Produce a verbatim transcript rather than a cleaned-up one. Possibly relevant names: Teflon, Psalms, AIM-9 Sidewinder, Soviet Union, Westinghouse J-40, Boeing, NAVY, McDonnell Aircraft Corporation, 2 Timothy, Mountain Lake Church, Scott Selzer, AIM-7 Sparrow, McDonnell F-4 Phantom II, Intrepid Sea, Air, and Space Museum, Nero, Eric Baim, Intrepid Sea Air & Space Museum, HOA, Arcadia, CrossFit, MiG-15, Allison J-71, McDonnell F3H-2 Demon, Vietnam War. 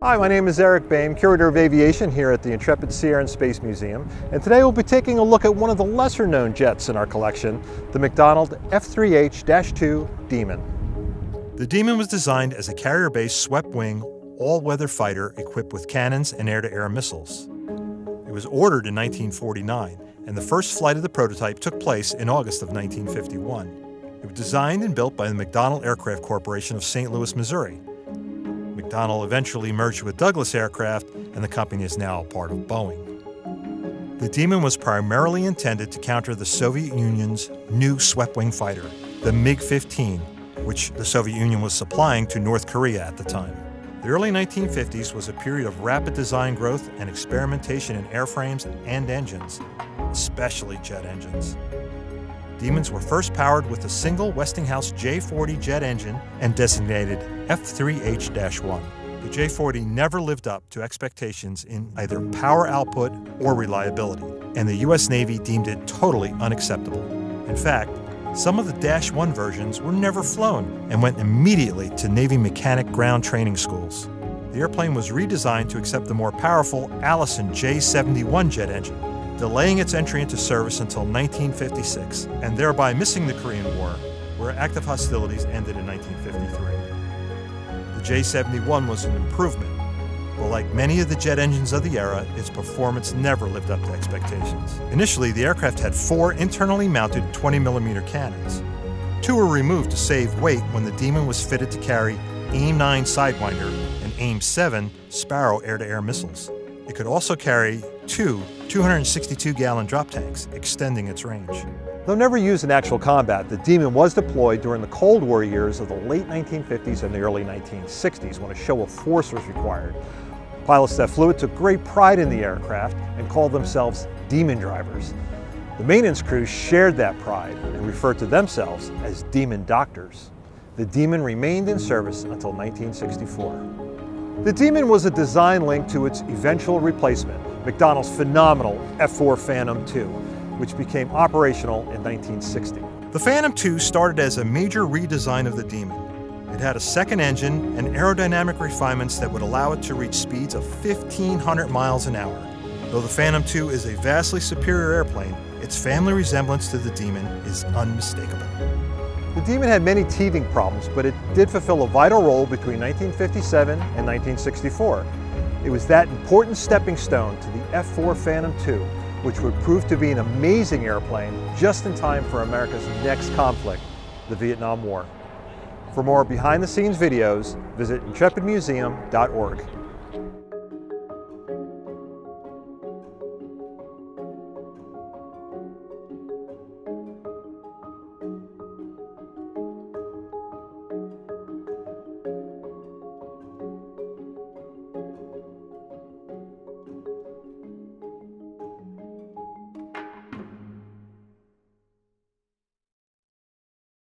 Hi, my name is Eric Baim, Curator of Aviation here at the Intrepid Sea, Air, and Space Museum, and today we'll be taking a look at one of the lesser-known jets in our collection, the McDonnell F three H two Demon. The Demon was designed as a carrier-based, swept-wing, all-weather fighter equipped with cannons and air-to-air missiles. It was ordered in nineteen forty-nine, and the first flight of the prototype took place in August of nineteen fifty-one. It was designed and built by the McDonnell Aircraft Corporation of Saint Louis, Missouri. McDonnell eventually merged with Douglas Aircraft, and the company is now part of Boeing. The Demon was primarily intended to counter the Soviet Union's new swept-wing fighter, the MiG fifteen, which the Soviet Union was supplying to North Korea at the time. The early nineteen fifties was a period of rapid design growth and experimentation in airframes and engines, especially jet engines. Demons were first powered with a single Westinghouse J forty jet engine and designated F three H one. The J forty never lived up to expectations in either power output or reliability, and the U S Navy deemed it totally unacceptable. In fact, some of the Dash one versions were never flown and went immediately to Navy mechanic ground training schools. The airplane was redesigned to accept the more powerful Allison J seventy-one jet engine, delaying its entry into service until nineteen fifty-six, and thereby missing the Korean War, where active hostilities ended in nineteen fifty-three. The J seventy-one was an improvement, but like many of the jet engines of the era, its performance never lived up to expectations. Initially, the aircraft had four internally mounted twenty millimeter cannons. Two were removed to save weight when the Demon was fitted to carry AIM nine Sidewinder and AIM seven Sparrow air-to-air missiles. It could also carry two two hundred sixty-two gallon drop tanks, extending its range. Though never used in actual combat, the Demon was deployed during the Cold War years of the late nineteen fifties and the early nineteen sixties when a show of force was required. Pilots that flew it took great pride in the aircraft and called themselves Demon drivers. The maintenance crews shared that pride and referred to themselves as Demon doctors. The Demon remained in service until nineteen sixty-four. The Demon was a design link to its eventual replacement, McDonnell's phenomenal F four Phantom two, which became operational in nineteen sixty. The Phantom two started as a major redesign of the Demon. It had a second engine and aerodynamic refinements that would allow it to reach speeds of fifteen hundred miles an hour. Though the Phantom two is a vastly superior airplane, its family resemblance to the Demon is unmistakable. The Demon had many teething problems, but it did fulfill a vital role between nineteen fifty-seven and nineteen sixty-four. It was that important stepping stone to the F four Phantom two, which would prove to be an amazing airplane just in time for America's next conflict, the Vietnam War. For more behind-the-scenes videos, visit intrepid museum dot org.